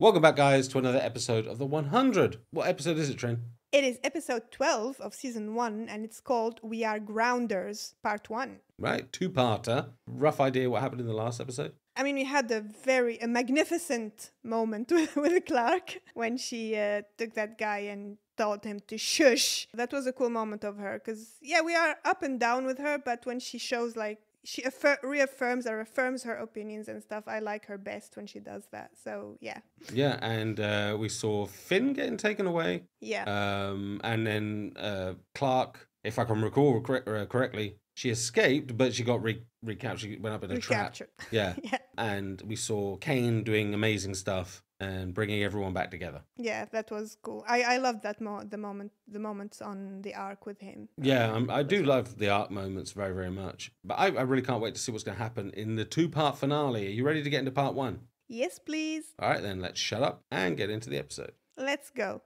Welcome back, guys, to another episode of The 100. What episode is it, Trin? It is episode 12 of season 1, and it's called We Are Grounders, part 1. Right, two-parter. Rough idea what happened in the last episode? I mean, we had a magnificent moment with Clarke when she took that guy and told him to shush. That was a cool moment of her, because, yeah, we are up and down with her, but when she shows, like, she reaffirms or affirms her opinions and stuff. I like her best when she does that. So, yeah. Yeah, and we saw Finn getting taken away. Yeah. And then Clarke, if I can recall correctly, she escaped, but she got recaptured. She went up in a trap. Yeah. Yeah. And we saw Kane doing amazing stuff and bringing everyone back together. Yeah, that was cool. I loved that the moments on the Ark with him. Yeah, I do love the Ark moments very, very much. But I really can't wait to see what's going to happen in the two-part finale. Are you ready to get into part one? Yes, please. All right, then let's shut up and get into the episode. Let's go.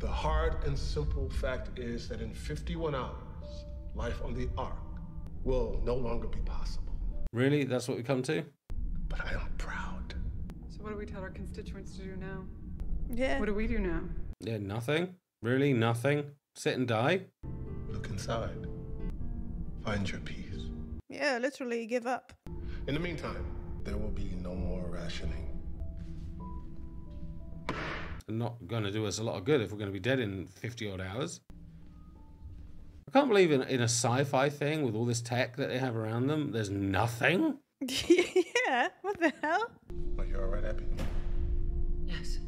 The hard and simple fact is that in 51 hours, life on the Ark will no longer be possible. Really? That's what we come to? But I am proud. What do we tell our constituents to do now? Yeah. What do we do now? Yeah, nothing. Really, nothing. Sit and die. Look inside. Find your peace. Yeah, literally give up. In the meantime, there will be no more rationing. Not going to do us a lot of good if we're going to be dead in 50-odd hours. I can't believe in a sci-fi thing with all this tech that they have around them, there's nothing. Yeah, what the hell? Are you all right, Abby? Yes.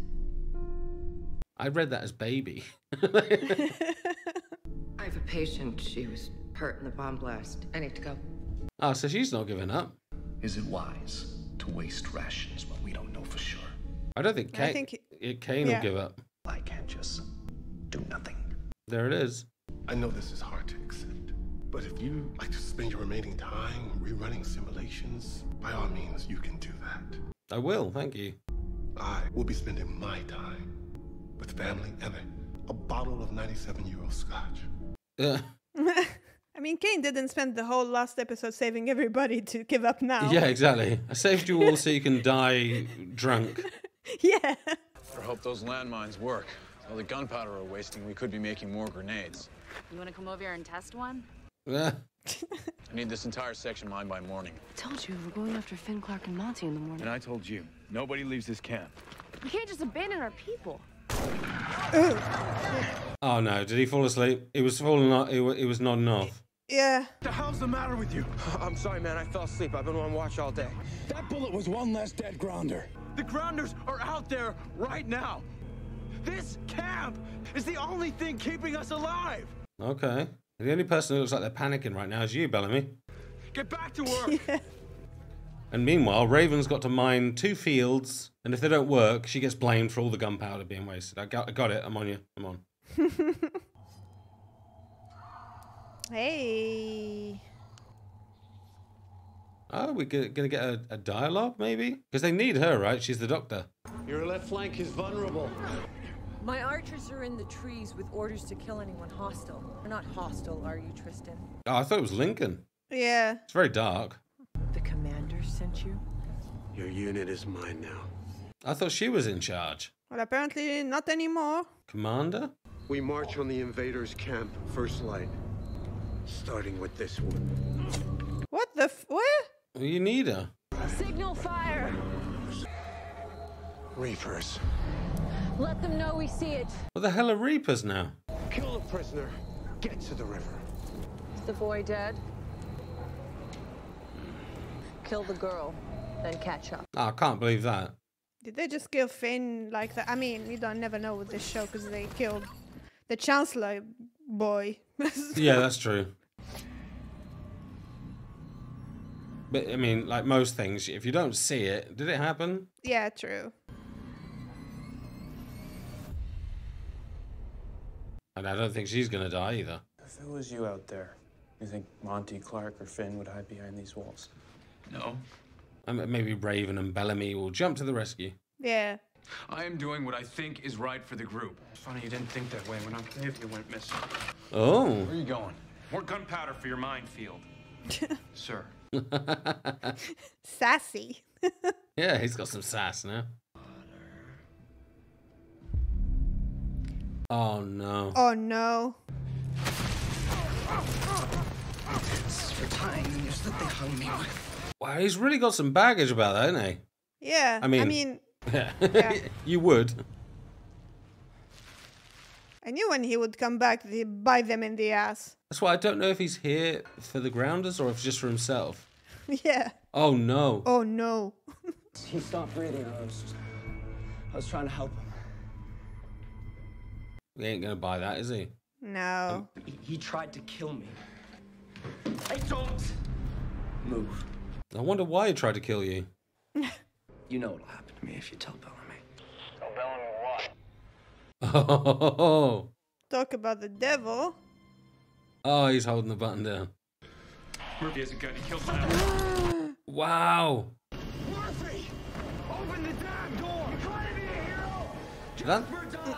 I read that as baby. I have a patient. She was hurt in the bomb blast. I need to go. Oh, so she's not giving up. Is it wise to waste rations when we don't know for sure? I don't think Kane will give up. I can't just do nothing. There it is. I know this is hard to accept. But if you like to spend your remaining time rerunning simulations, by all means, you can do that. I will, thank you. I will be spending my time with family and a bottle of 97-year-old scotch. I mean, Kane didn't spend the whole last episode saving everybody to give up now. Yeah, exactly. I saved you all so you can die drunk. Yeah. I hope those landmines work. With all the gunpowder we're wasting, we could be making more grenades. You want to come over here and test one? I need this entire section mined by morning. I told you, we're going after Finn, Clarke, and Monty in the morning. And I told you, nobody leaves this camp. We can't just abandon our people. Oh no, did he fall asleep? It was falling off, it was not enough. Yeah. What the hell's the matter with you? I'm sorry, man, I fell asleep. I've been on watch all day. That bullet was one less dead grounder. The grounders are out there right now. This camp is the only thing keeping us alive. Okay. The only person who looks like they're panicking right now is you, Bellamy. Get back to work! Yeah. And meanwhile, Raven's got to mine 2 fields, and if they don't work, she gets blamed for all the gunpowder being wasted. I got it. I'm on you. I'm on. Hey. Oh, we're going to get a dialogue, maybe? Because they need her, right? She's the doctor. Your left flank is vulnerable. My archers are in the trees with orders to kill anyone hostile. You're not hostile, are you, Tristan? Oh, I thought it was Lincoln. Yeah. It's very dark. The commander sent you? Your unit is mine now. I thought she was in charge. Well, apparently not anymore. Commander? We march on the invaders' camp, first light. Starting with this one. What the f- what? You need her. Signal fire! Reapers. Let them know we see it. What the hell are Reapers now? Kill the prisoner. Get to the river. Is the boy dead? Kill the girl, then catch up. Oh, I can't believe that. Did they just kill Finn like that? I mean, we don't never know with this show because they killed the Chancellor boy. Yeah, that's true. But I mean, like most things, if you don't see it, did it happen? Yeah, true. And I don't think she's gonna die either. If it was you out there, you think Monty, Clarke, or Finn would hide behind these walls? No. And maybe Raven and Bellamy will jump to the rescue. Yeah. I am doing what I think is right for the group. Funny you didn't think that way when I believed you went missing. Oh. Where are you going? More gunpowder for your minefield. Sir. Sassy. Yeah, he's got some sass now. Oh no. Oh no. It's for tying news that they hung me with. Wow, he's really got some baggage about that, hasn't he? Yeah. I mean yeah. Yeah. You would. I knew when he would come back to bite them in the ass. That's why I don't know if he's here for the Grounders or if just for himself. Yeah. Oh no. Oh no. He stopped breathing. I was trying to help him. He ain't gonna buy that, is he? No. He tried to kill me. I don't move. I wonder why he tried to kill you. You know what'll happen to me if you tell Bellamy. Oh, Bellamy what? Oh. Talk about the devil. Oh, he's holding the button down. Murphy has a gun. He killed someone. Wow. Murphy, open the damn door. I'm trying to be a hero. Jasper dies.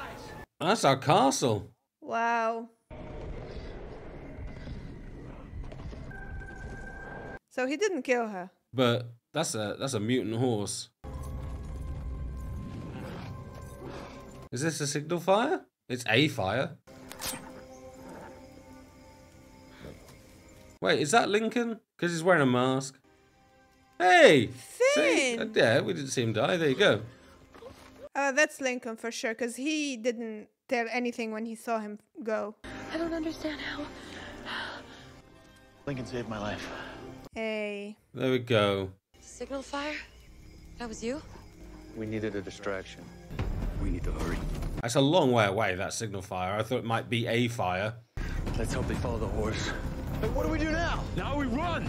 That's our castle. Wow. So he didn't kill her. But that's a mutant horse. Is this a signal fire? It's a fire. Wait, is that Lincoln? Because he's wearing a mask. Hey! Finn! See? Yeah, we didn't see him die. There you go. That's Lincoln for sure, because he didn't tell anything when he saw him go. I don't understand how. Lincoln saved my life. Hey. There we go. Signal fire? That was you? We needed a distraction. We need to hurry. That's a long way away, that signal fire. I thought it might be a fire. Let's hope they follow the horse. But what do we do now? Now we run!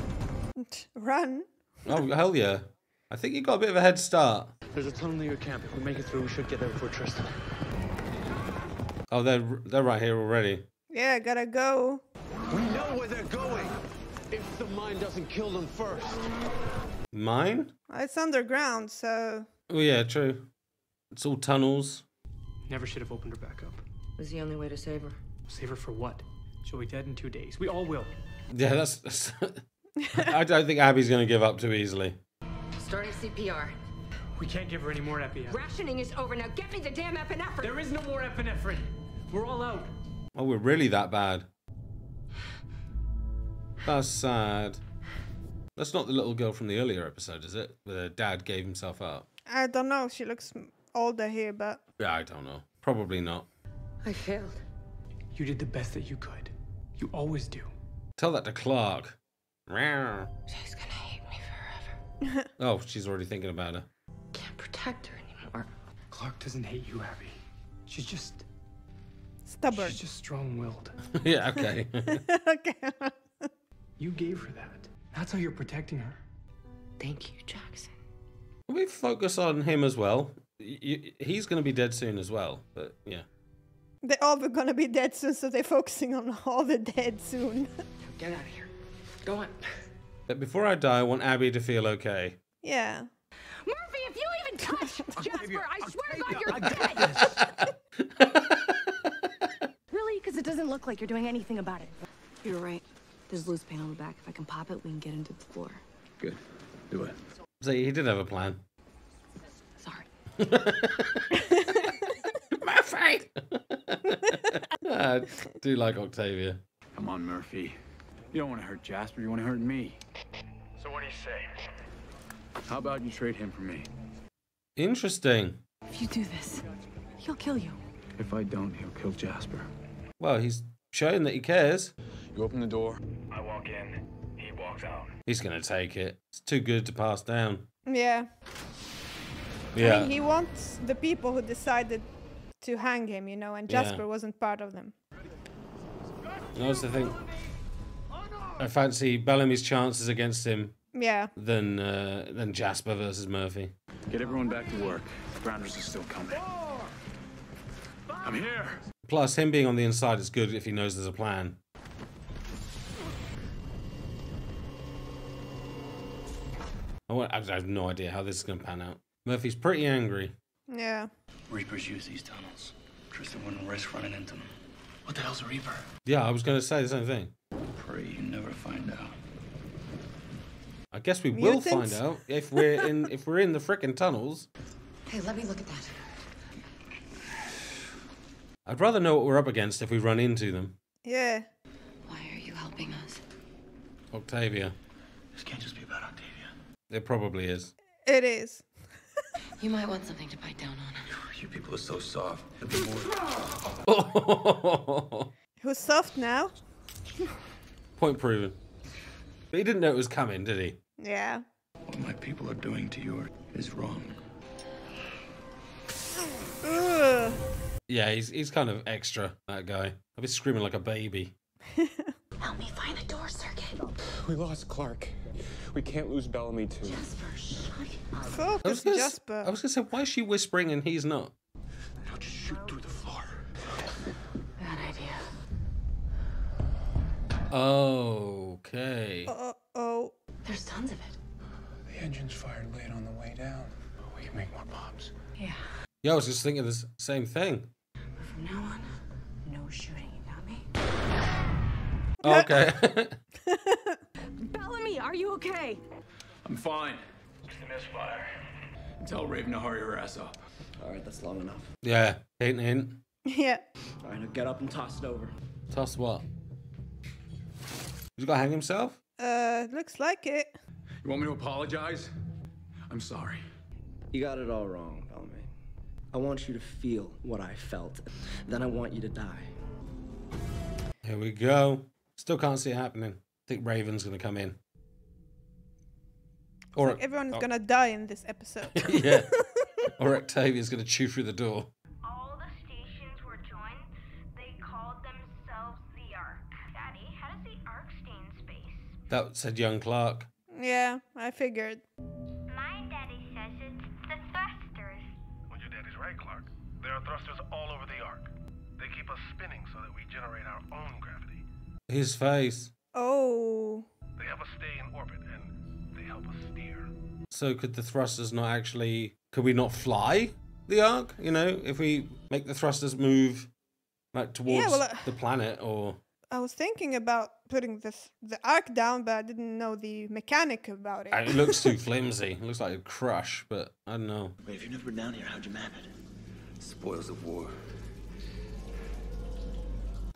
Run? Oh, hell yeah. I think you got a bit of a head start. There's a tunnel near your camp. If we make it through, we should get there before Tristan. Oh, they're right here already. Yeah, gotta go. We know where they're going. If the mine doesn't kill them first. Mine? It's underground, so... Oh yeah, true. It's all tunnels. Never should have opened her back up. It was the only way to save her. Save her for what? She'll be dead in 2 days. We all will. Yeah, that's I don't think Abby's going to give up too easily. Starting CPR. We can't give her any more epinephrine. Rationing is over now. Get me the damn epinephrine. There is no more epinephrine. We're all out. Oh, we're really that bad. That's sad. That's not the little girl from the earlier episode, is it? Where her dad gave himself up. I don't know. She looks older here, but... Yeah, I don't know. Probably not. I failed. You did the best that you could. You always do. Tell that to Clarke. She's gonna hate me forever. Oh, she's already thinking about her. Can't protect her anymore. Clarke doesn't hate you, Abby. She's just... Stubborn. She's just strong-willed. Yeah, okay. Okay. You gave her that. That's how you're protecting her. Thank you, Jackson. We focus on him as well. He's going to be dead soon as well, but yeah. They're all going to be dead soon, so they're focusing on all the dead soon. Get out of here. Go on. But before I die, I want Abby to feel okay. Yeah. Murphy, if you even touch Jasper, I swear to God, you're dead. Really? Because it doesn't look like you're doing anything about it. You're right. There's loose paint on the back. If I can pop it, we can get into the floor. Good. Do it. So he did have a plan. Sorry. Murphy! I do like Octavia. Come on, Murphy. You don't want to hurt Jasper. You want to hurt me. So what do you say? How about you trade him for me? Interesting. If you do this, he'll kill you. If I don't, he'll kill Jasper. Well, he's showing that he cares. You open the door. I walk in. He walks out. He's gonna take it. It's too good to pass down. Yeah. Yeah. I mean, he wants the people who decided to hang him, you know, and Jasper wasn't part of them. And I also think I fancy Bellamy's chances against him. Yeah. Than Jasper versus Murphy. Get everyone back to work. Grounders are still coming. I'm here. Plus, him being on the inside is good if he knows there's a plan. Oh, I have no idea how this is going to pan out. Murphy's pretty angry. Yeah. Reapers use these tunnels. Tristan wouldn't risk running into them. What the hell's a Reaper? Yeah, I was going to say the same thing. Pray you never find out. I guess we will find out if we're in the frickin' tunnels. Hey, let me look at that. I'd rather know what we're up against if we run into them. Yeah. Why are you helping us? Octavia. This can't just be about Octavia. It probably is. It is. You might want something to bite down on. You people are so soft. Who's soft now? Point proven. But he didn't know it was coming, did he? Yeah. What my people are doing to you is wrong. Ugh. Yeah, he's kind of extra, that guy. I'll be screaming like a baby. Help me find the door circuit. We lost Clarke. We can't lose Bellamy too. Jasper, shut up. I was gonna say, why is she whispering and he's not? Now just shoot through the floor. Bad idea. Okay. Uh-oh. There's tons of it. The engines fired late on the way down. We can make more bombs. Yeah. Yeah, I was just thinking the same thing. But from now on, no shooting. Okay. Bellamy, are you okay? I'm fine. Just a misfire. Tell Raven to hurry her ass up. All right, that's long enough. Yeah. Hint, hint. Yeah. All right, now get up and toss it over. Toss what? He's gonna hang himself? Looks like it. You want me to apologize? I'm sorry. You got it all wrong, Bellamy. I want you to feel what I felt. Then I want you to die. Here we go. Still can't see it happening. I think Raven's going to come in. Or like everyone's going to die in this episode. Yeah. Or Octavia's going to chew through the door. All the stations were joined. They called themselves the Ark. Daddy, how does the Ark stay in space? That said young Clarke. Yeah, I figured. My daddy says it's the thrusters. Well, your daddy's right, Clarke. There are thrusters all over the Ark. They keep us spinning so that we generate our own gravity. His face. Oh. They help us stay in orbit and they help us steer. So could the thrusters not actually... Could we not fly the Ark? You know, if we make the thrusters move like towards the planet or... I was thinking about putting the Ark down, but I didn't know the mechanic about it. It looks too flimsy. It looks like it'd crush, but I don't know. Wait, if you've never been down here, how'd you map it? Spoils of war.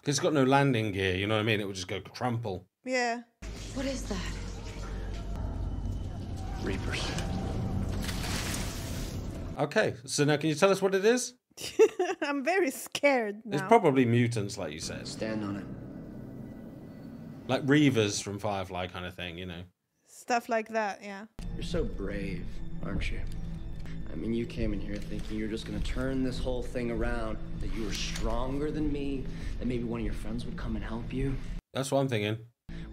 It's got no landing gear, you know what I mean? It would just go crumple. Yeah. What is that? Reapers. Okay, so now can you tell us what it is? I'm very scared now. It's probably mutants, like you said. Stand on it. Like Reavers from Firefly kind of thing, you know? Stuff like that, yeah. You're so brave, aren't you? I mean, you came in here thinking you were just going to turn this whole thing around, that you were stronger than me, that maybe one of your friends would come and help you. That's what I'm thinking.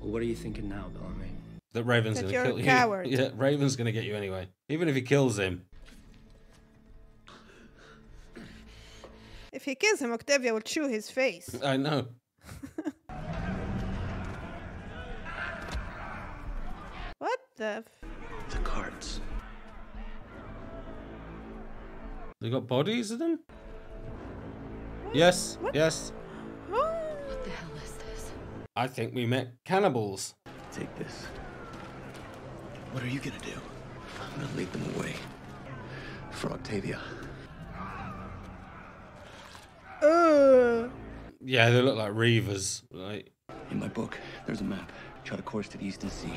Well, what are you thinking now, Bellamy? That Raven's going to kill you. You're a coward. Yeah, Raven's going to get you anyway. Even if he kills him. If he kills him, Octavia will chew his face. I know. What the... The carts. They got bodies in them? What? Yes, what? Yes. What the hell is this? I think we met cannibals. Take this. What are you gonna do? I'm gonna lead them away. For Octavia. Yeah, they look like Reavers, right? In my book, there's a map. Chart a course to the Eastern Sea.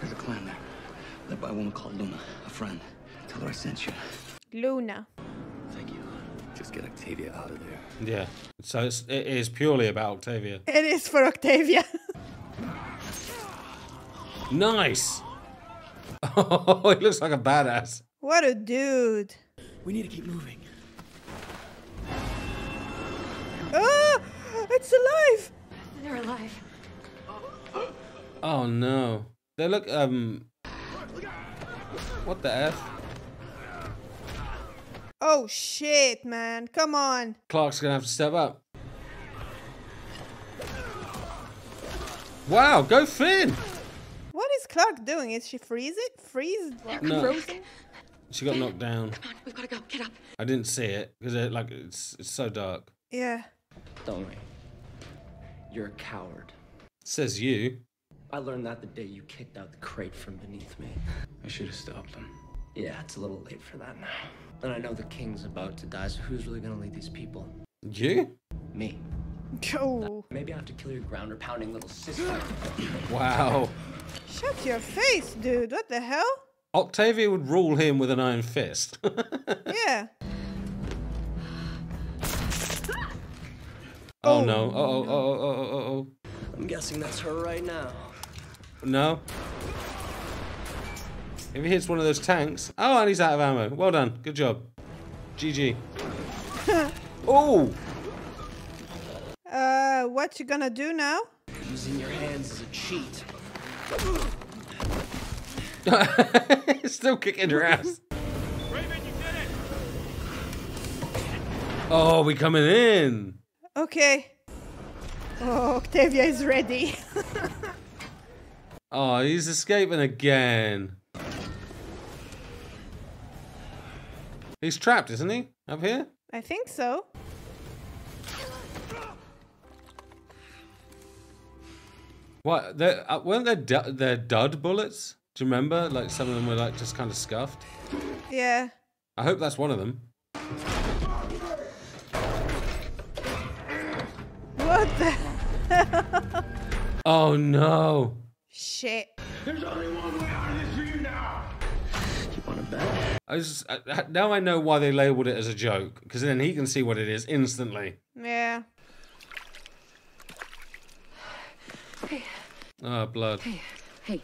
There's a clan there. Led by a woman called Luna, a friend. Tell her I sent you. Luna. Thank you. Just get Octavia out of there. Yeah. So it is purely about Octavia. It is for Octavia. Nice. Oh, he looks like a badass. What a dude. We need to keep moving. Ah! It's alive. They're alive. Oh no. They look What the F? Oh shit, man. Come on. Clarke's gonna have to step up. Wow, go Finn! What is Clarke doing? Is she freeze? No. Frozen? She got knocked down. Come on, we've gotta go. Get up. I didn't see it because it's so dark. Yeah. Don't worry. You're a coward. Says you. I learned that the day you kicked out the crate from beneath me. I should have stopped him. Yeah, it's a little late for that now. And I know the king's about to die, so who's really gonna lead these people? You? Me. Oh. Maybe I have to kill your grounder pounding little sister. Wow. Shut your face, dude. What the hell? Octavia would rule him with an iron fist. Yeah. Oh no. Oh, oh, oh, oh, oh, oh. I'm guessing that's her right now. No. If he hits one of those tanks. Oh, and he's out of ammo. Well done. Good job. GG. Oh. What you gonna do now? Using your hands as a cheat. Still kicking her ass. Raven, you did it. Oh, we coming in. Okay. Oh, Octavia is ready. Oh, he's escaping again. He's trapped, isn't he? Up here? I think so. What? Weren't they're dud bullets? Do you remember? Like some of them were like just kind of scuffed. Yeah. I hope that's one of them. What the hell? Oh no. Shit. There's only one way out of this for you now. You want to bet? Now I know why they labeled it as a joke, because then he can see what it is instantly. Yeah. Hey. Oh, blood. Hey, hey. You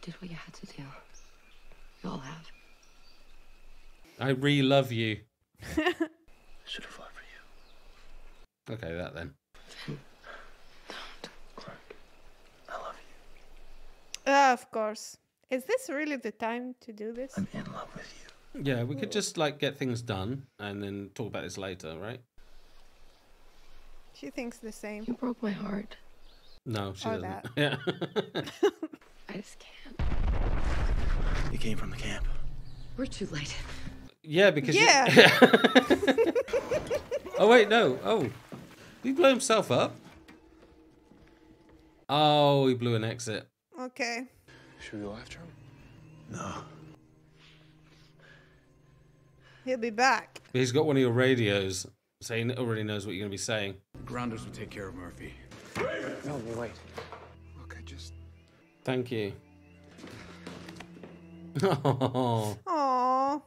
did what you had to do. We all have. I re-love you. Should have fought for you. Okay, that then. Finn, don't. Clarke, I love you. Of course. Is this really the time to do this? I'm in love with you. Yeah, we could just, like, get things done and then talk about this later, right? She thinks the same. You broke my heart. No, she doesn't. That. Yeah. I just can't. You came from the camp. We're too late. Yeah, because. Yeah. Oh wait, no. Oh, he blew himself up. Oh, he blew an exit. Okay. Should we go after him? No. He'll be back. He's got one of your radios. So he already knows what you're going to be saying. Grounders will take care of Murphy. No, we'll wait. Look, I just... Thank you. Oh. Aww.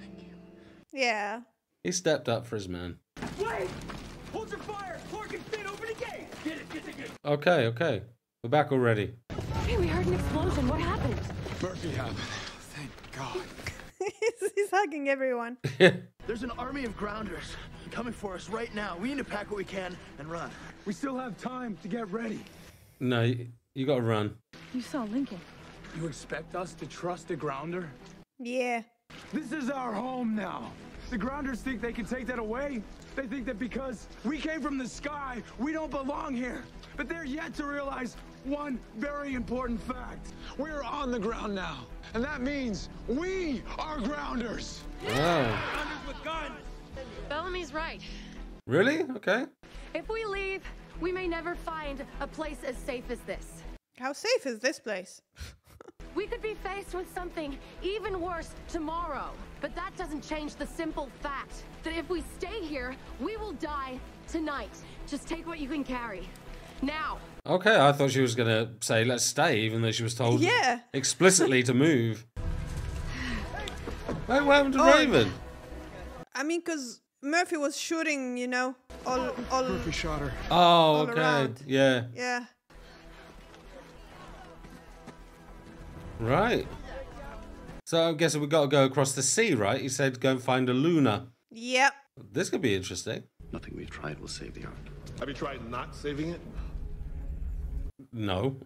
Thank you. Yeah. He stepped up for his man. Wait! Hold your fire! Clarke and Finn, open the gate! Get it, get the gate! Okay, okay. We're back already. Hey, we heard an explosion. What happened? Murphy happened. Thank God. He's hugging everyone. There's an army of grounders coming for us right now. We need to pack what we can and run. We still have time to get ready. No, you gotta run. You saw Lincoln. You expect us to trust a grounder? Yeah. This is our home now. The grounders think they can take that away. They think that because we came from the sky, we don't belong here. But they're yet to realize one very important fact. We're on the ground now. And that means we are grounders. Yeah. Grounders with guns. Bellamy's right. Really? Okay. If we leave, we may never find a place as safe as this. How safe is this place? We could be faced with something even worse tomorrow. But that doesn't change the simple fact that if we stay here, we will die tonight. Just take what you can carry. Now. Okay, I thought she was gonna say let's stay, even though she was told explicitly to move. Wait, what happened to Raven? I mean, because Murphy was shooting, you know, all Murphy shot her. Oh, okay, around. Yeah. Yeah. Right. So I'm guessing we gotta go across the sea, right? He said go and find a Luna. Yep. This could be interesting. Nothing we've tried will save the Ark. Have you tried not saving it? No.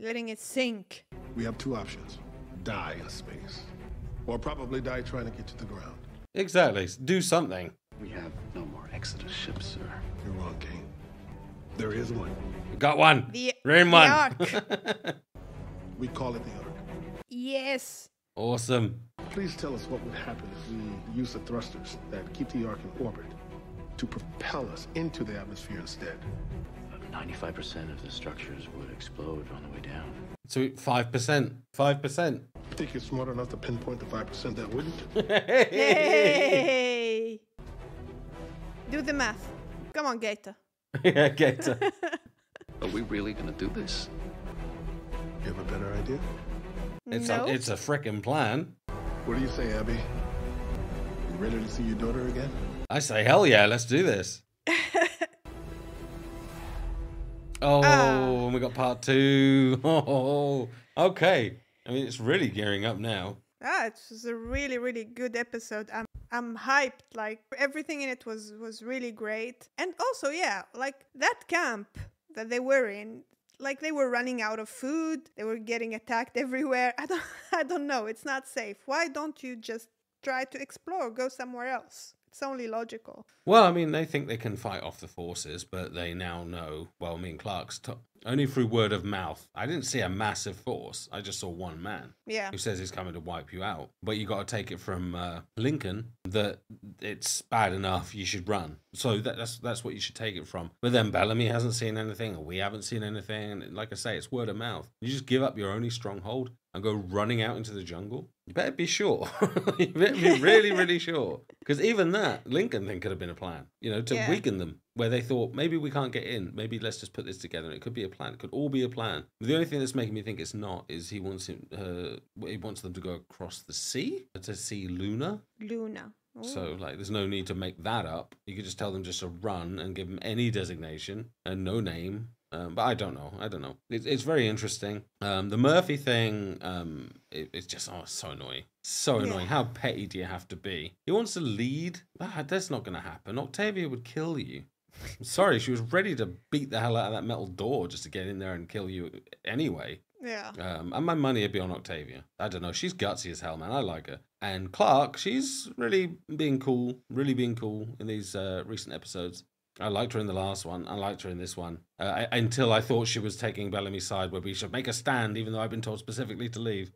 Letting it sink. We have two options. Die in space. Or probably die trying to get to the ground. Exactly. Do something. We have no more Exodus ships, sir. You're wrong, Kane. There is one. Got one. Rain one. Ark. We call it the Ark. Yes. Awesome. Please tell us what would happen if we use the thrusters that keep the Ark in orbit to propel us into the atmosphere instead. 95% of the structures would explode on the way down. So 5%. 5%. think you're smart enough to pinpoint the 5% that wouldn't? Hey! Do the math. Come on, Gator. Yeah, Gator. Are we really gonna do this? You have a better idea? It's a frickin' plan. What do you say, Abby? You ready to see your daughter again? I say, hell yeah, let's do this. And we got part two. Oh, okay. I mean, it's really gearing up now. Ah, it was a really, really good episode. I'm hyped. Like, everything in it was really great. And also, yeah, like, that camp that they were in, like, they were running out of food. They were getting attacked everywhere. I don't know. It's not safe. Why don't you just try to explore, go somewhere else? It's only logical. Well, I mean, they think they can fight off the forces, but they now know, well, me and Clarke's only through word of mouth. I didn't see a massive force. I just saw one man who says he's coming to wipe you out. But you got to take it from Lincoln that it's bad enough, you should run. So that's what you should take it from. But then Bellamy hasn't seen anything, or we haven't seen anything. And like I say, it's word of mouth. You just give up your only stronghold and go running out into the jungle. You better be sure. You better be really, really sure. Because even that, Lincoln thing could have been a plan, you know, to weaken them, where they thought, maybe we can't get in. Maybe let's just put this together. It could be a plan. It could all be a plan. But the only thing that's making me think it's not is he wants them to go across the sea to see Luna. Luna. Ooh. So, like, there's no need to make that up. You could just tell them just to run and give them any designation and no name. But I don't know. I don't know. It's very interesting. The Murphy thing, it's just so annoying. So annoying. How petty do you have to be? He wants to lead. That's not going to happen. Octavia would kill you. I'm sorry. She was ready to beat the hell out of that metal door just to get in there and kill you anyway. Yeah. And my money would be on Octavia. I don't know. She's gutsy as hell, man. I like her. And Clarke, she's really being cool. Really being cool in these recent episodes. I liked her in the last one. I liked her in this one. Until I thought she was taking Bellamy's side where we should make a stand, even though I've been told specifically to leave.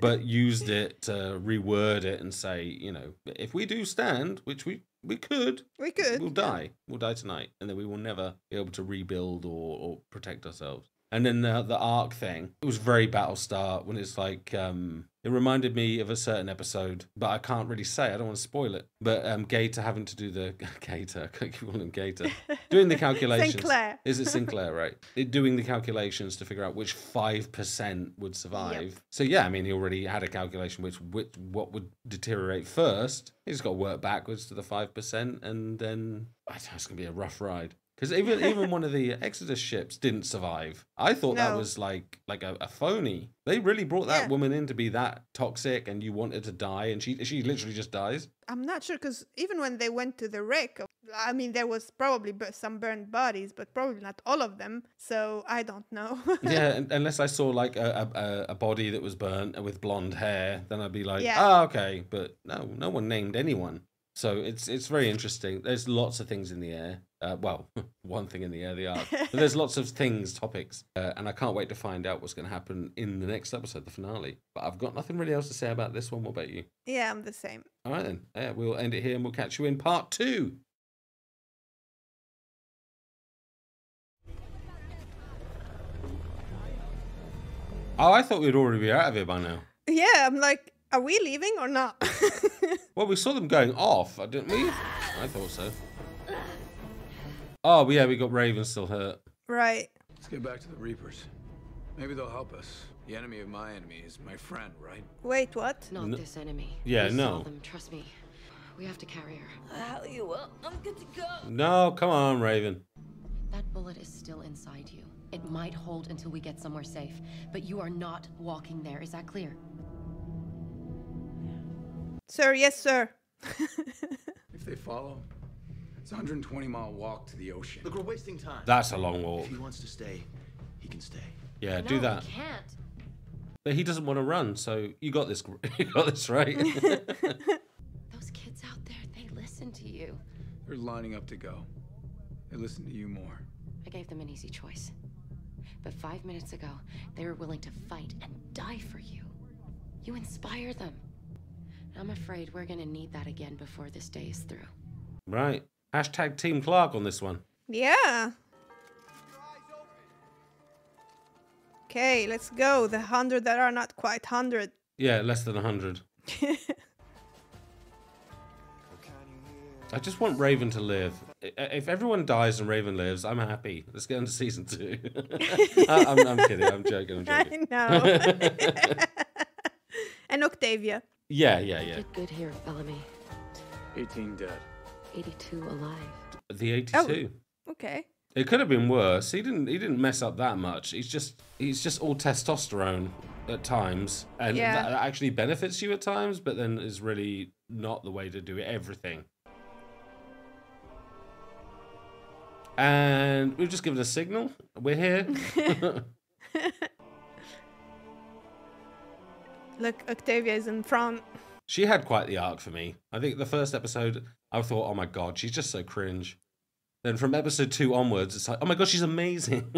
But used it to reword it and say, you know, if we do stand, which we could, we'll die. We'll die tonight. And then we will never be able to rebuild or protect ourselves. And then the Ark thing, it was very Battlestar when it's like, it reminded me of a certain episode, but I can't really say, I don't want to spoil it. But Gator having to do the, Gator, I can't call him Gator, doing the calculations. Sinclair. Is it Sinclair, right? Doing the calculations to figure out which 5% would survive. Yep. So yeah, I mean, he already had a calculation, which what would deteriorate first. He's got to work backwards to the 5%, and then it's going to be a rough ride. Because even one of the Exodus ships didn't survive. I thought that was like a phony. They really brought that woman in to be that toxic, and you wanted to die, and she literally just dies. I'm not sure, because even when they went to the wreck, I mean, there was probably some burned bodies, but probably not all of them. So I don't know. Yeah, unless I saw like a body that was burnt with blonde hair, then I'd be like, oh, okay. But no one named anyone. So it's very interesting. There's lots of things in the air. Well, one thing in the air, the Ark. But there's lots of things, topics. And I can't wait to find out what's going to happen in the next episode, the finale. But I've got nothing really else to say about this one. What about you? Yeah, I'm the same. All right, then. Yeah, we'll end it here and we'll catch you in part two. Oh, I thought we'd already be out of here by now. Yeah, I'm like... Are we leaving or not? Well, we saw them going off, didn't we? I thought so. Oh, yeah, we got Raven still hurt. Right. Let's get back to the Reapers. Maybe they'll help us. The enemy of my enemy is my friend, right? Wait, what? Not this enemy. Yeah, no. Saw them. Trust me. We have to carry her. You up? I'm good to go. No, come on, Raven. That bullet is still inside you. It might hold until we get somewhere safe, but you are not walking there. Is that clear? Sir, yes, sir. If they follow, it's a 120-mile walk to the ocean. Look, we're wasting time. That's a long walk. If he wants to stay, he can stay. Yeah, no, do that. He can't. But he doesn't want to run, so you got this. You got this right. Those kids out there, they listen to you. They're lining up to go. They listen to you more. I gave them an easy choice. But 5 minutes ago, they were willing to fight and die for you. You inspire them. I'm afraid we're going to need that again before this day is through. Right. Hashtag Team Clarke on this one. Yeah. Okay, let's go. The 100 that are not quite 100. Yeah, less than 100. I just want Raven to live. If everyone dies and Raven lives, I'm happy. Let's get on to season 2. I'm kidding. I'm joking. I'm joking. I know. And Octavia. Yeah. Did good here, Bellamy. 18 dead. 82 alive. The 82. Oh, okay. It could have been worse. He didn't mess up that much. He's just all testosterone at times, and that actually benefits you at times, but then is really not the way to do everything. And we've just given a signal. We're here. Look, Octavia is in front. She had quite the arc for me. I think the first episode, I thought, oh my God, she's just so cringe. Then from episode 2 onwards, it's like, oh my God, she's amazing.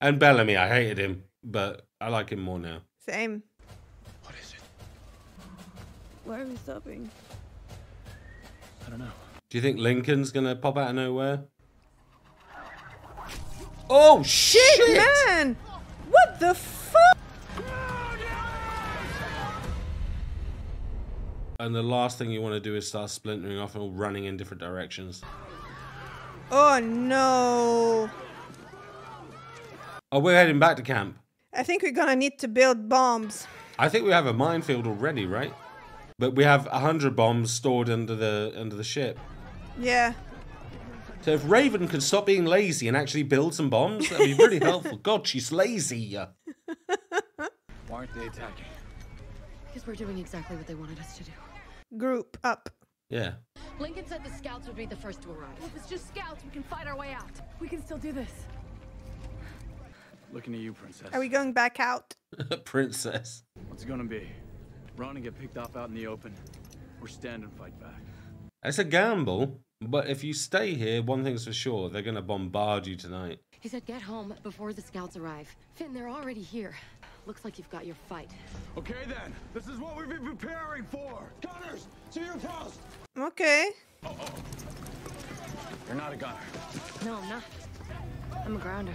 And Bellamy, I hated him, but I like him more now. Same. What is it? Why are we stopping? I don't know. Do you think Lincoln's going to pop out of nowhere? Oh, shit, man! What the fuck? And the last thing you want to do is start splintering off and all running in different directions. Oh, no. Oh, we're heading back to camp. I think we're going to need to build bombs. I think we have a minefield already, right? But we have 100 bombs stored under the ship. Yeah. So if Raven could stop being lazy and actually build some bombs, that'd be really helpful. God, she's lazy. Why aren't they attacking? Because we're doing exactly what they wanted us to do. Group up. Yeah. Lincoln said the scouts would be the first to arrive. Well, if it's just scouts, we can fight our way out. We can still do this. Looking at you, princess. Are we going back out? Princess. What's it gonna be? Run and get picked off out in the open, or stand and fight back? That's a gamble. But if you stay here, one thing's for sure, they're going to bombard you tonight. He said get home before the scouts arrive. Finn, they're already here. Looks like you've got your fight. Okay then, this is what we've been preparing for. Gunners, to your post! Okay. Uh-oh. You're not a gunner. No, I'm not. I'm a grounder.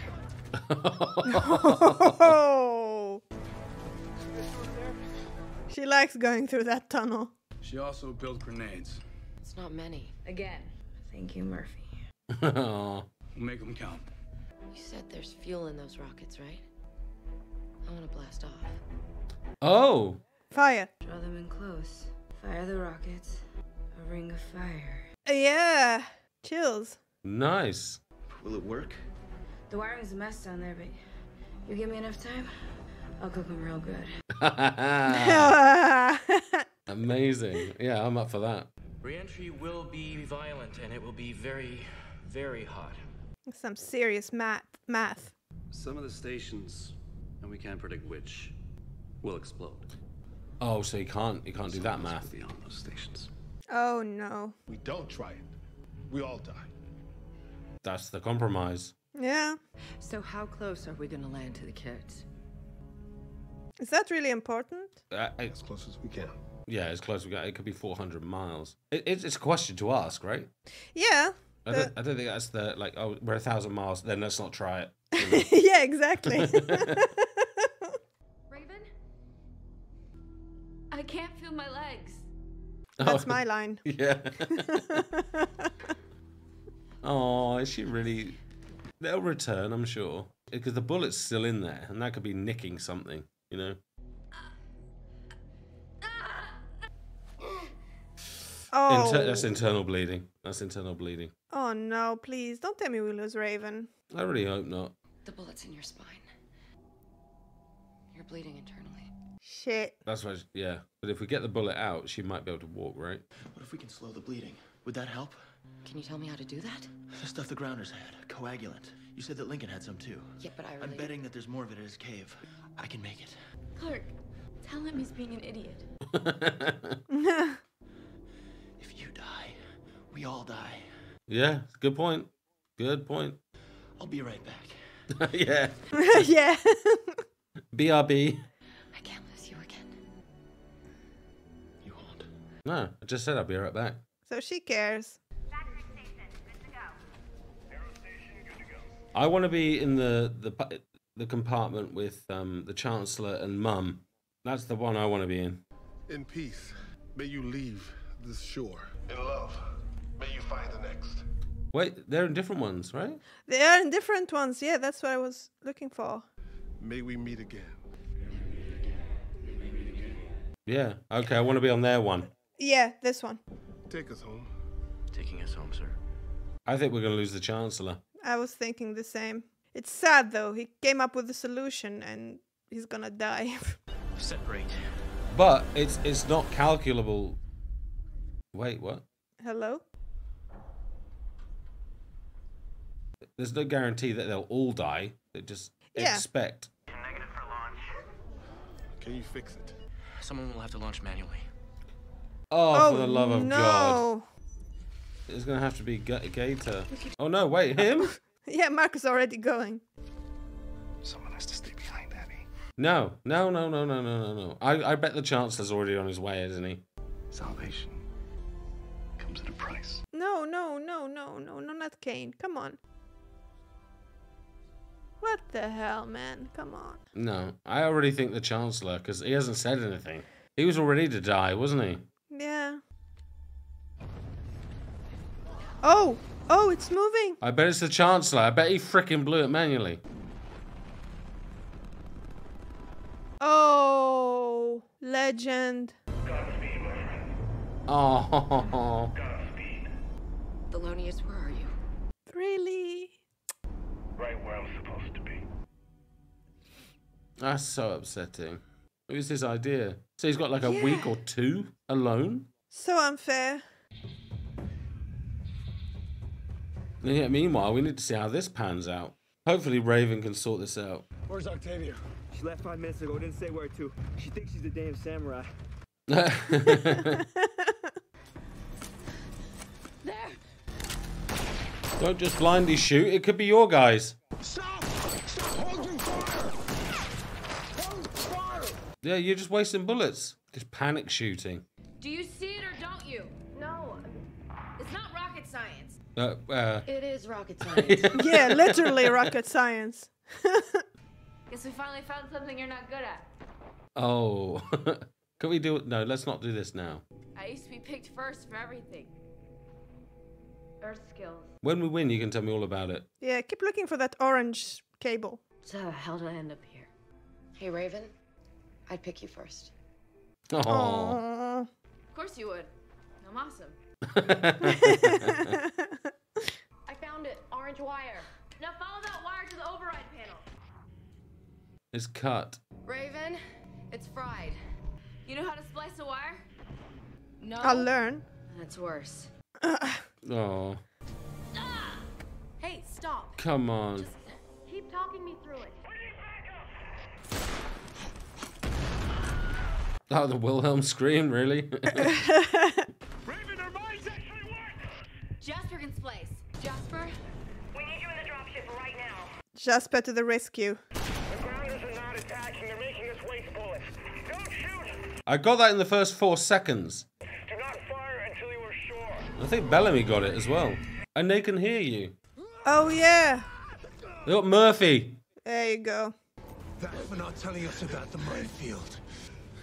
No. She likes going through that tunnel. She also built grenades. It's not many. Again. Thank you, Murphy. We'll make them count. You said there's fuel in those rockets, right? I want to blast off. Oh! Fire. Draw them in close. Fire the rockets. A ring of fire. Yeah. Chills. Nice. Will it work? The wiring's a mess down there, but you give me enough time, I'll cook them real good. Amazing. Yeah, I'm up for that. Reentry will be violent, and it will be very, very hot. Some serious math. Some of the stations, and we can't predict which, will explode. Oh, so you can't do that math beyond those stations. Oh no. We don't try it. We all die. That's the compromise. Yeah. So how close are we going to land to the kids? Is that really important? As close as we can. Yeah, as close as we got. It could be 400 miles. It's a question to ask, right? Yeah. I don't think that's the, like, oh, we're 1,000 miles, then let's not try it. You know? Yeah, exactly. Raven? I can't feel my legs. That's my line. Yeah. Oh, is she really... They'll return, I'm sure. Because the bullet's still in there, and that could be nicking something, you know? Oh. That's internal bleeding. That's internal bleeding. Oh no, please. Don't tell me we lose Raven. I really hope not. The bullet's in your spine. You're bleeding internally. Shit. That's what, yeah. But if we get the bullet out, she might be able to walk, right? What if we can slow the bleeding? Would that help? Can you tell me how to do that? The stuff the Grounders had, coagulant. You said that Lincoln had some too. Yeah, but I'm betting that there's more of it at his cave. I can make it. Clarke, tell him he's being an idiot. We all die. Yeah, good point. Good point. I'll be right back. Yeah. Yeah. BRB. I can't lose you again. You won't. No, I just said I'll be right back. So she cares. Factory station, good to go. I want to be in the compartment with the Chancellor and Mum. That's the one I want to be in. In peace, may you leave this shore. In love, may you find the next. Wait, they're in different ones, right? They are in different ones. Yeah, that's what I was looking for. May we meet again. Yeah, okay, I want to be on their one. Yeah, this one. Take us home. Taking us home, sir. I think we're going to lose the Chancellor. I was thinking the same. It's sad, though. He came up with a solution, and he's going to die. Separate. But it's not calculable. Wait, what? Hello? There's no guarantee that they'll all die. They just expect. Negative for launch. Can you fix it? Someone will have to launch manually. Oh, for the love of God. It's going to have to be Gator. Oh, no, wait, him? Yeah, Mark is already going. Someone has to stay behind Abby. No. I bet the Chancellor's already on his way, isn't he? Salvation comes at a price. No, not Kane. Come on. What the hell, man? Come on. No, I already think the Chancellor, because he hasn't said anything. He was already to die, wasn't he? Yeah. Oh, it's moving. I bet it's the Chancellor. I bet he frickin' blew it manually. Oh, legend. Godspeed, my friend. Oh. Godspeed. Thelonious, where are you? Really? Right where I'm supposed to be. That's so upsetting. It was his idea. So he's got like a week or two alone? So unfair. And yet, meanwhile, we need to see how this pans out. Hopefully, Raven can sort this out. Where's Octavia? She left 5 minutes ago. Didn't say where to. She thinks she's a damn samurai. There. Don't just blindly shoot. It could be your guys. Stop! Stop holding fire! Hold fire! Yeah, you're just wasting bullets. Just panic shooting. Do you see it or don't you? No, it's not rocket science. It is rocket science. Yeah, literally rocket science. Guess we finally found something you're not good at. Oh. Can we do it? No, let's not do this now. I used to be picked first for everything. Earth skills. When we win, you can tell me all about it. Yeah, keep looking for that orange cable. So how the hell did I end up here? Hey, Raven, I'd pick you first. Oh. Of course you would. I'm awesome. I found it. Orange wire. Now follow that wire to the override panel. It's cut. Raven, it's fried. You know how to splice a wire? No. I'll learn. That's worse. Oh. Ah! Hey, stop. Come on. Just keep talking me through it. Oh, the Wilhelm scream, really? Jasper can splice. Jasper, we need you in the dropship right now. Jasper to the rescue. The Grounders are not attacking. They're making us waste bullets. Don't shoot. I got that in the first 4 seconds. Do not fire until you are sure. I think Bellamy got it as well. And they can hear you. Oh, yeah. Look, Murphy. There you go. Thanks for not telling us about the minefield.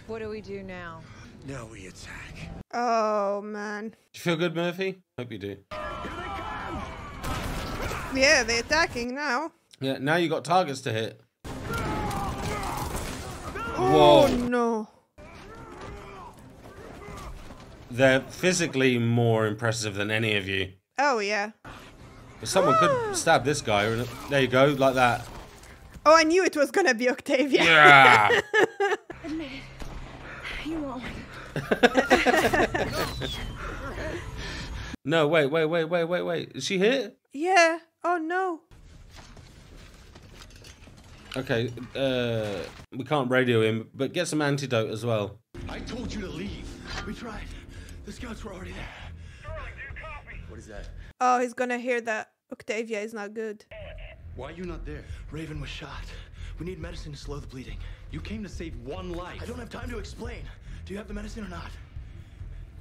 What do we do now? Now we attack. Oh, man. Do you feel good, Murphy? Hope you do. Here they come! Yeah, they're attacking now. Yeah, now you got targets to hit. Oh, whoa. No. They're physically more impressive than any of you. Oh, yeah. But someone could stab this guy. There you go, like that. Oh, I knew it was going to be Octavia. Yeah. Admit it. You won't. No, wait. Is she hit? Yeah. Oh, no. Okay, we can't radio him, but get some antidote as well. I told you to leave. We tried. The scouts were already there. Darling, do you copy? What is that? Oh, he's gonna hear that Octavia is not good. Why are you not there? Raven was shot. We need medicine to slow the bleeding. You came to save one life. I don't have time to explain. Do you have the medicine or not?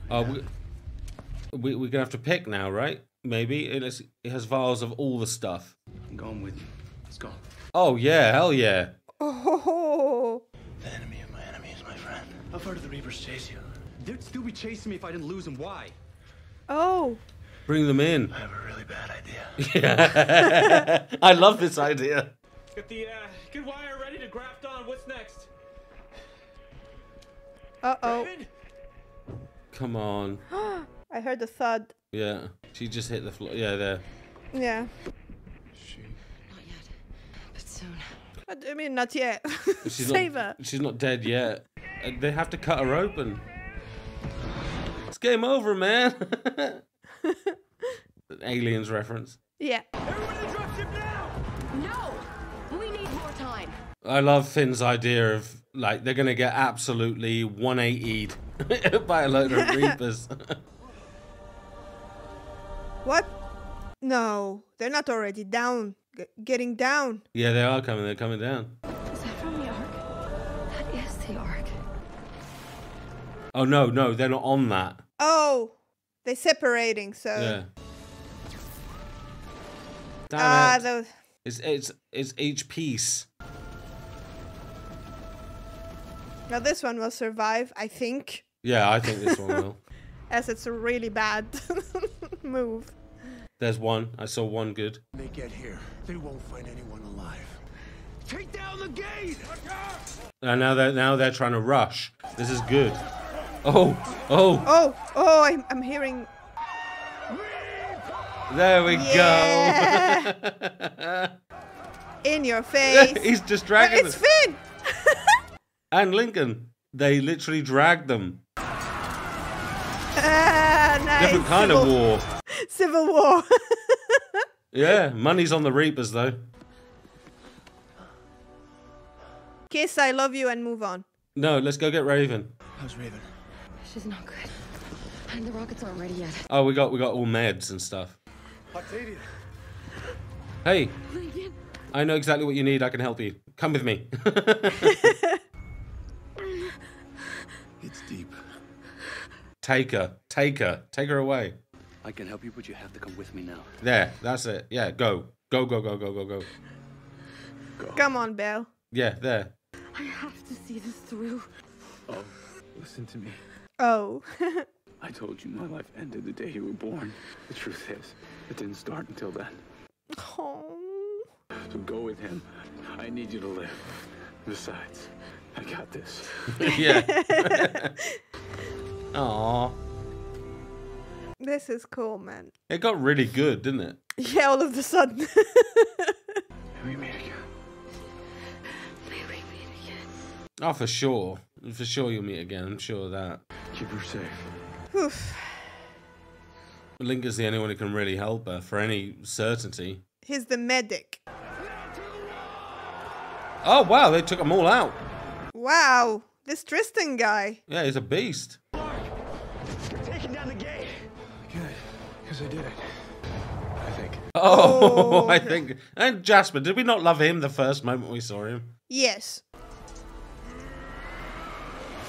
Oh, yeah. We're going to have to pick now, right? Maybe. It has vials of all the stuff. I'm going with you. Let's go. Oh, yeah. Hell yeah. Oh. The enemy of my enemy is my friend. How far do the Reapers chase you? They'd still be chasing me if I didn't lose them. Why? Oh. Bring them in. I have a really bad idea. Yeah. I love this idea. Get the good wire ready to graft on. What's next? Uh-oh. Come on. I heard the thud. Yeah. She just hit the floor. Yeah, there. Yeah. Shoot. Not yet, but soon. What do you mean, not yet? Save her. She's not dead yet. They have to cut her open. It's game over, man. Aliens reference. Yeah. Everyone in the dropship now! No! We need more time. I love Finn's idea of, like, they're going to get absolutely 180'd by a load of Reapers. What? No, they're not already down. Getting down. Yeah, they are coming. They're coming down. Is that from the Ark? That is the Ark. Oh, no, no, they're not on that. Oh, they're separating, so... Yeah. Damn it. It's each piece. Now this one will survive, I think. Yeah, I think this one will. As it's a really bad move. There's one. I saw one good. They get here. They won't find anyone alive. Take down the gate! And now they're trying to rush. This is good. Oh, oh. Oh, oh, I'm hearing. There we go. In your face. He's just dragging them. It's Finn! And Lincoln. They literally dragged them. Nice. Different kind of war. Civil war. Yeah, money's on the Reapers, though. Kiss, I love you, and move on. No, let's go get Raven. How's Raven? She's not good. And the rockets aren't ready yet. Oh, we got all meds and stuff. Octavia. Hey. Lincoln. I know exactly what you need. I can help you. Come with me. It's deep. Take her. Take her. Take her away. I can help you, but you have to come with me now. There. That's it. Yeah, go. Go, go, go, go, go, go. Come on, Belle. Yeah, there. I have to see this through. Oh, listen to me. Oh. I told you my life ended the day you were born. The truth is, it didn't start until then. Oh. So go with him. I need you to live. Besides, I got this. Yeah. Aww. This is cool, man. It got really good, didn't it? Yeah, all of a sudden. May we meet again? May we meet again? Oh, for sure. For sure you'll meet again. I'm sure of that. Keep her safe. Oof. Lincoln's the only one who can really help her for any certainty. He's the medic. Oh, wow. They took them all out. Wow. This Tristan guy. Yeah, he's a beast. I did it, I think. Oh, I think. And Jasper, did we not love him the first moment we saw him? Yes.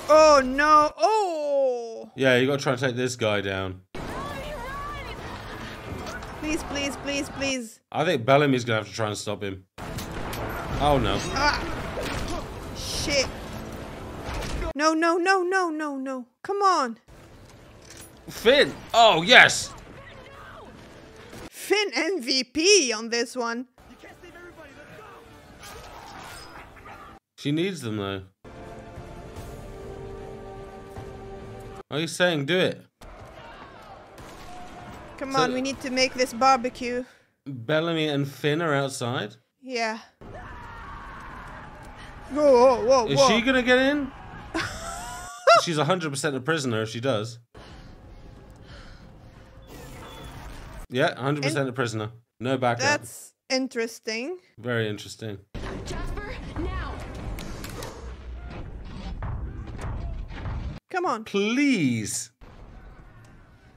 Oh, no. Oh. Yeah, you got to try and take this guy down. Please, please, please, please. I think Bellamy's going to have to try and stop him. Oh, no. Ah. Shit. No, no, no, no, no, no. Come on. Finn. Oh, yes. Finn MVP on this one. You can't save everybody. Let's go. She needs them though. Are you saying do it? Come on, we need to make this barbecue. Bellamy and Finn are outside? Yeah. Whoa, whoa, whoa. Is she gonna get in? She's 100% a prisoner if she does. Yeah, 100% a prisoner. No backup. That's interesting. Very interesting. Jasper, now. Come on. Please.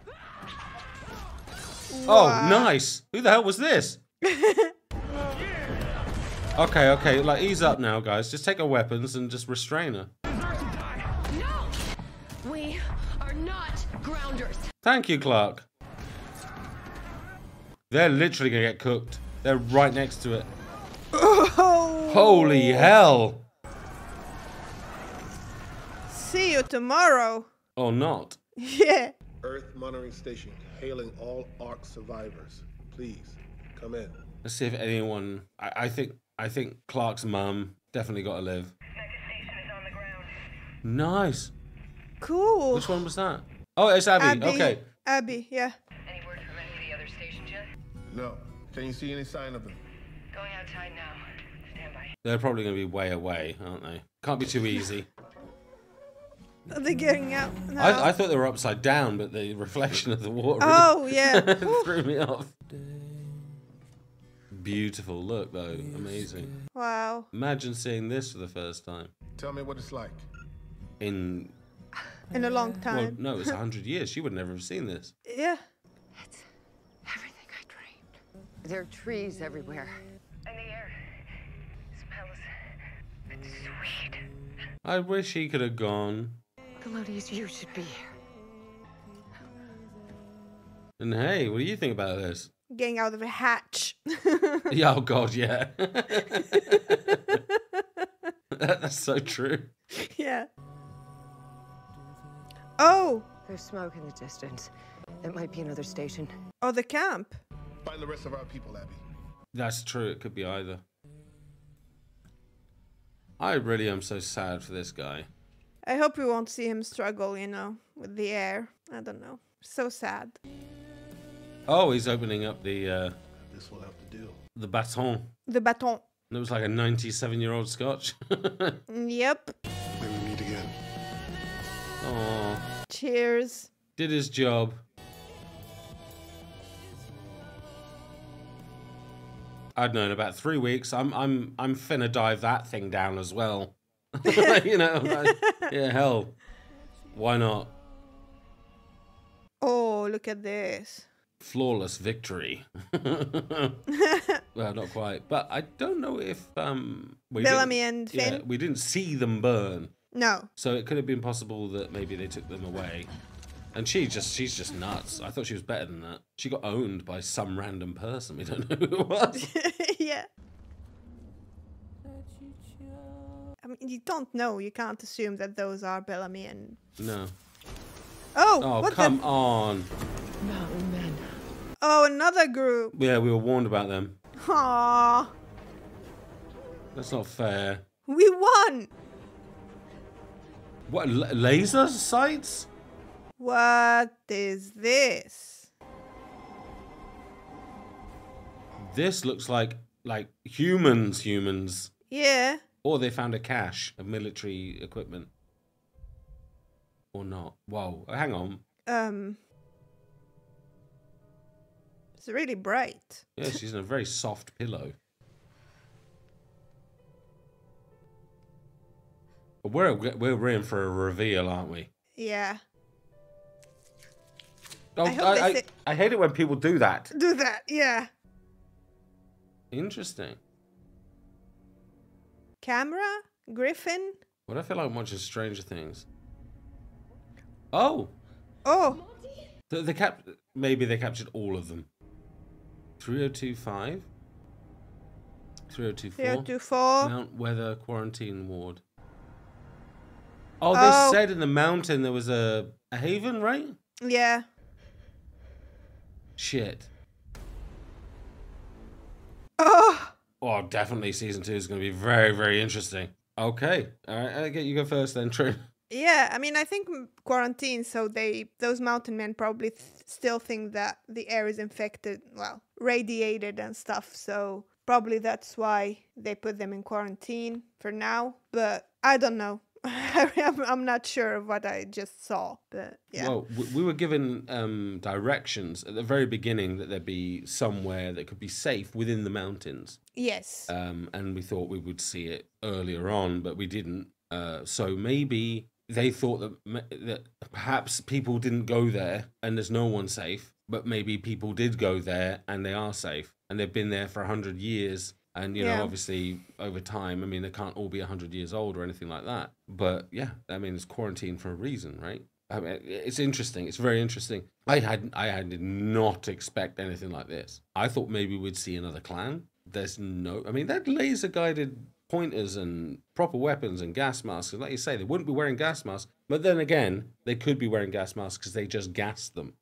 Wow. Oh, nice. Who the hell was this? Okay, okay. Like, ease up now, guys. Just take her weapons and just restrain her. No, we are not grounders. Thank you, Clarke. They're literally gonna get cooked. They're right next to it. Oh. Holy hell! See you tomorrow. Or not. Yeah. Earth monitoring station hailing all Ark survivors. Please come in. Let's see if anyone. I think Clarke's mum definitely got to live. Mega station is on the ground. Nice. Cool. Which one was that? Oh, it's Abby. Abby. Okay. Abby. Yeah. Any word from any of the other stations yet? No. Can you see any sign of them? Going outside now. Stand by. They're probably going to be way away, aren't they? Can't be too easy. Are they getting out now? I thought they were upside down, but the reflection of the water threw me off. Beautiful look, though. Amazing. Wow. Imagine seeing this for the first time. Tell me what it's like. In a long time. Well, no, it's 100 years. She would never have seen this. Yeah. That's everything I dreamed. There are trees everywhere. And the air smells sweet. I wish he could have gone. Colonies, you should be here. And hey, what do you think about this? Getting out of a hatch. Yeah, oh God, yeah. That's so true. Yeah. Oh! There's smoke in the distance. It might be another station. Oh, the camp. Find the rest of our people, Abby. That's true. It could be either. I really am so sad for this guy. I hope we won't see him struggle, you know, with the air. I don't know. So sad. Oh, he's opening up the. This will have to do. The baton. The baton. It was like a 97-year-old Scotch. Yep. May we meet again. Oh. Cheers. Did his job. I don't know. In about 3 weeks, I'm finna dive that thing down as well. You know, like, yeah, hell, why not? Oh, look at this. Flawless victory. Well, not quite, but I don't know if Bellamy and Finn. Yeah, we didn't see them burn. No. So it could have been possible that maybe they took them away, and she's just nuts. I thought she was better than that. She got owned by some random person. We don't know who it was. Yeah. I mean, you don't know. You can't assume that those are Bellamy and. No. Oh. Oh, what come on. Mountain men. Oh, another group. Yeah, we were warned about them. Aww. That's not fair. We won. What, laser sights? What is this? This looks like humans. Yeah. Or they found a cache of military equipment. Or not. Whoa, hang on. It's really bright. Yeah, she's in a very soft pillow. But we're in for a reveal, aren't we? Yeah. Oh, I hate it when people do that. Do that, yeah. Interesting. Camera? Griffin? What I feel like I'm watching Stranger Things. Oh. Oh. Maybe they captured all of them. 3025? 3024? 3024. Mount Weather Quarantine Ward. Oh, they said in the mountain there was a haven, right? Yeah. Shit. Oh! Oh, definitely season 2 is going to be very, very interesting. Okay. All right, I'll get you go first then, Trin. Yeah, I mean, I think quarantine, so those mountain men probably still think that the air is infected, well, radiated and stuff, so probably that's why they put them in quarantine for now, but I don't know. I'm not sure of what I just saw, but yeah. Well, we were given directions at the very beginning that there'd be somewhere that could be safe within the mountains. Yes. And we thought we would see it earlier on, but we didn't. So maybe they thought that perhaps people didn't go there and there's no one safe, but maybe people did go there and they are safe and they've been there for 100 years. And, you know, obviously over time, I mean, they can't all be 100 years old or anything like that. But yeah, I mean, it's quarantined for a reason, right? I mean, it's interesting. It's very interesting. I did not expect anything like this. I thought maybe we'd see another clan. There's no... I mean, that laser-guided pointers and proper weapons and gas masks. Like you say, they wouldn't be wearing gas masks. But then again, they could be wearing gas masks because they just gassed them.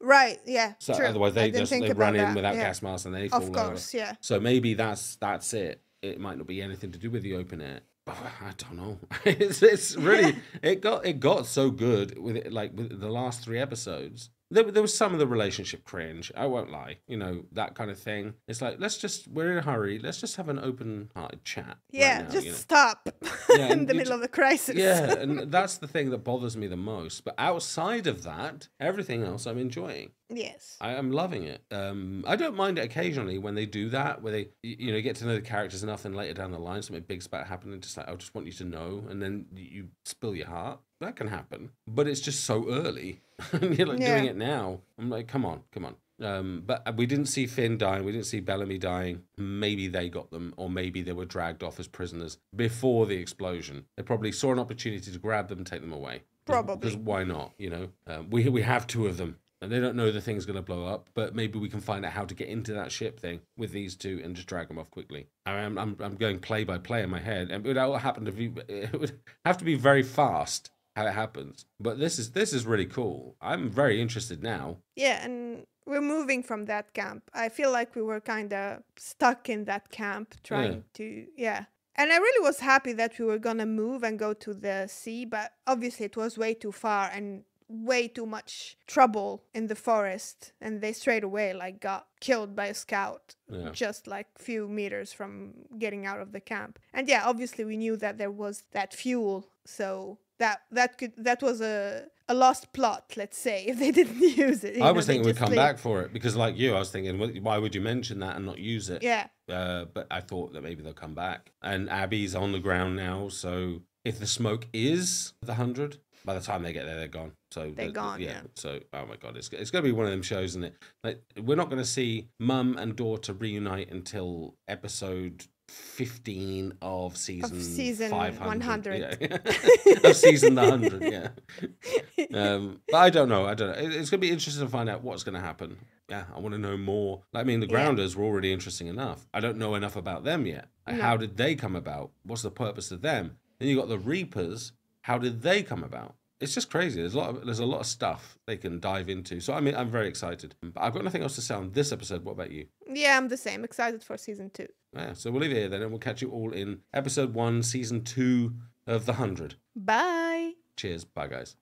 Right, yeah, so true. Otherwise they run in without gas masks and they fall over. Of course, yeah. So maybe that's it. It might not be anything to do with the open air. I don't know. It's really it got so good with it, like with the last 3 episodes. There was some of the relationship cringe. I won't lie. You know, that kind of thing. It's like, we're in a hurry. Let's just have an open-hearted chat. Yeah, right now, just stop in the middle of the crisis. Yeah, and that's the thing that bothers me the most. But outside of that, everything else I'm enjoying. Yes. I am loving it. I don't mind it occasionally when they do that, where they, you know, get to know the characters enough and later down the line something big's about to happen and just like, I just want you to know, and then you spill your heart. That can happen, but it's just so early. You're like doing it now. I'm like, come on, come on. But we didn't see Finn dying. We didn't see Bellamy dying. Maybe they got them, or maybe they were dragged off as prisoners before the explosion. They probably saw an opportunity to grab them and take them away. Probably. Because why not, you know? We have 2 of them, and they don't know the thing's going to blow up, but maybe we can find out how to get into that ship thing with these 2 and just drag them off quickly. I'm going play by play in my head, and it would have to be very fast. How it happens, but this is really cool. I'm very interested now. Yeah, and we're moving from that camp. I feel like we were kind of stuck in that camp trying to and I really was happy that we were gonna move and go to the sea, but obviously it was way too far and way too much trouble in the forest, and they straight away like got killed by a scout just like few meters from getting out of the camp. And yeah, obviously we knew that there was that fuel, so that was a lost plot, let's say, if they didn't use it. I was thinking we'd come back for it, because like you, I was thinking, why would you mention that and not use it? Yeah. But I thought that maybe they'll come back. And Abby's on the ground now, so if the smoke is the 100, by the time they get there, they're gone. So they're gone, yeah. So, oh my God, it's going to be one of them shows, isn't it? Like, we're not going to see mum and daughter reunite until episode 15 of season 100. Of season 100, yeah. But I don't know. It's going to be interesting to find out what's going to happen. Yeah, I want to know more. I mean, the Grounders were already interesting enough. I don't know enough about them yet. No. How did they come about? What's the purpose of them? Then you got the Reapers. How did they come about? It's just crazy. There's a lot of stuff they can dive into. So, I mean, I'm very excited. But I've got nothing else to say on this episode. What about you? Yeah, I'm the same. Excited for season 2. Yeah, so we'll leave it here then, and we'll catch you all in episode 1, season 2 of The 100. Bye. Cheers. Bye, guys.